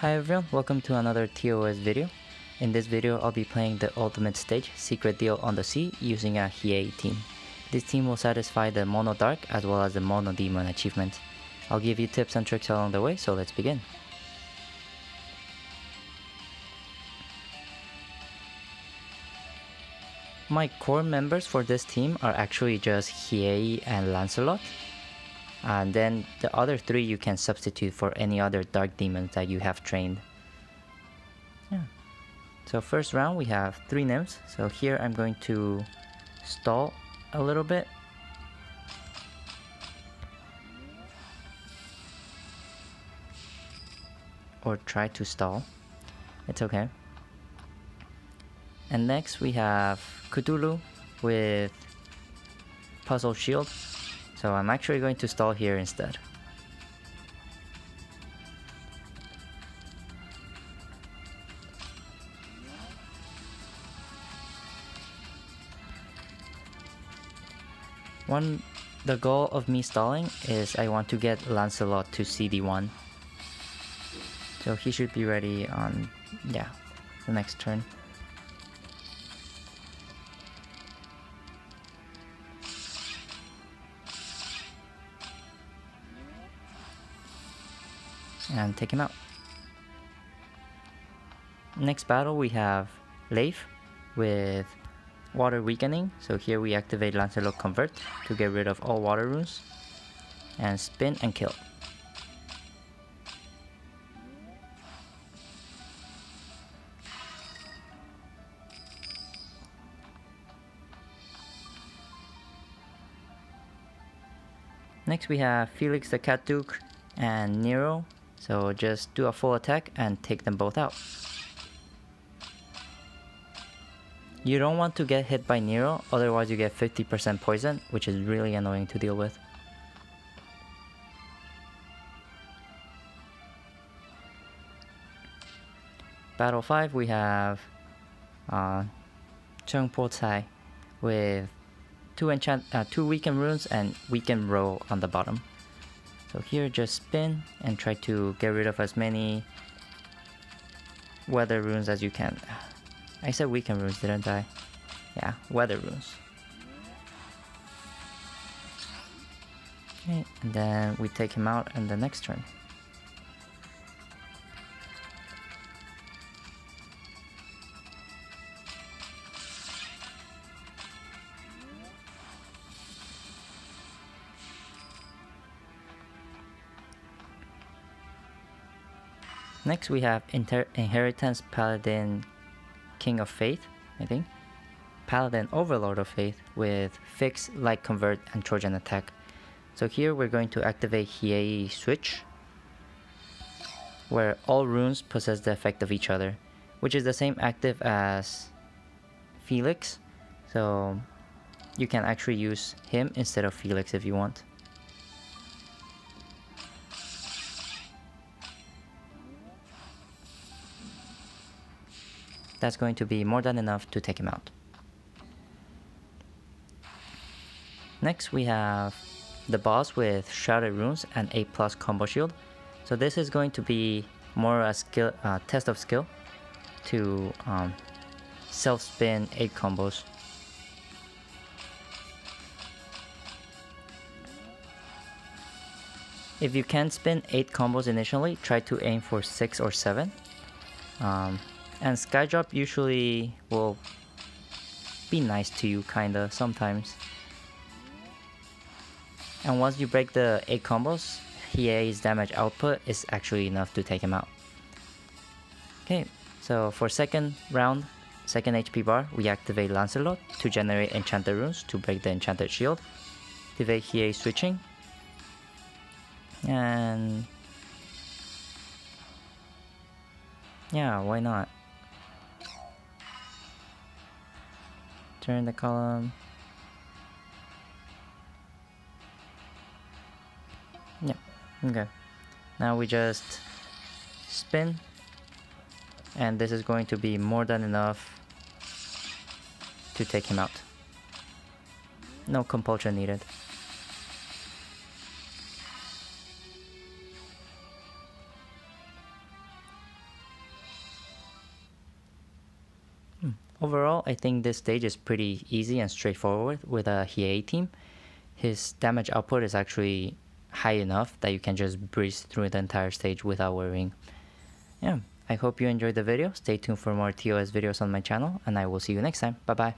Hi everyone, welcome to another TOS video. In this video, I'll be playing the ultimate stage, Secret Deal on the Sea, using a Hiei team. This team will satisfy the Mono Dark as well as the Mono Demon achievement. I'll give you tips and tricks along the way, so let's begin. My core members for this team are actually just Hiei and Lancelot. And then the other three you can substitute for any other dark demons that you have trained. Yeah. So first round we have three nymphs. So here I'm going to stall a little bit. Or try to stall. It's okay. And next we have Cthulhu with Puzzle Shield. So I'm actually going to stall here instead. The goal of me stalling is I want to get Lancelot to CD1. So he should be ready on, the next turn. And take him out. Next battle we have Leif with Water Weakening. So here we activate Lancelot Convert to get rid of all water runes. And spin and kill. Next we have Felix the Cat, Duke, and Nero. So just do a full attack and take them both out. You don't want to get hit by Nero, otherwise you get 50% poison, which is really annoying to deal with. Battle 5 we have Cheng Po Tsai with two weakened runes and weakened roll on the bottom. So here just spin and try to get rid of as many weather runes as you can. I said weakened runes, didn't I? Yeah, weather runes. Okay, and then we take him out in the next turn. Next we have Inheritance Paladin King of Faith, Paladin Overlord of Faith with Fix, Light Convert, and Trojan Attack. So here we're going to activate Hiei Switch, where all runes possess the effect of each other, which is the same active as Felix, so you can actually use him instead of Felix if you want. That's going to be more than enough to take him out. Next we have the boss with Shrouded Runes and 8+ combo shield. So this is going to be more a skill, test of skill to self-spin 8 combos. If you can spin 8 combos initially, try to aim for 6 or 7. And Skydrop usually will be nice to you, kinda, sometimes. And once you break the 8 combos, Hiei's damage output is actually enough to take him out. Okay, so for second round, second HP bar, we activate Lancelot to generate Enchanted Runes to break the Enchanted Shield. Activate Hiei switching. And... yeah, why not? Turn the column. Yeah, okay. Now we just spin, and this is going to be more than enough to take him out. No compulsion needed. Overall, I think this stage is pretty easy and straightforward with a Hiei team. His damage output is actually high enough that you can just breeze through the entire stage without worrying. Yeah, I hope you enjoyed the video. Stay tuned for more TOS videos on my channel, and I will see you next time. Bye bye.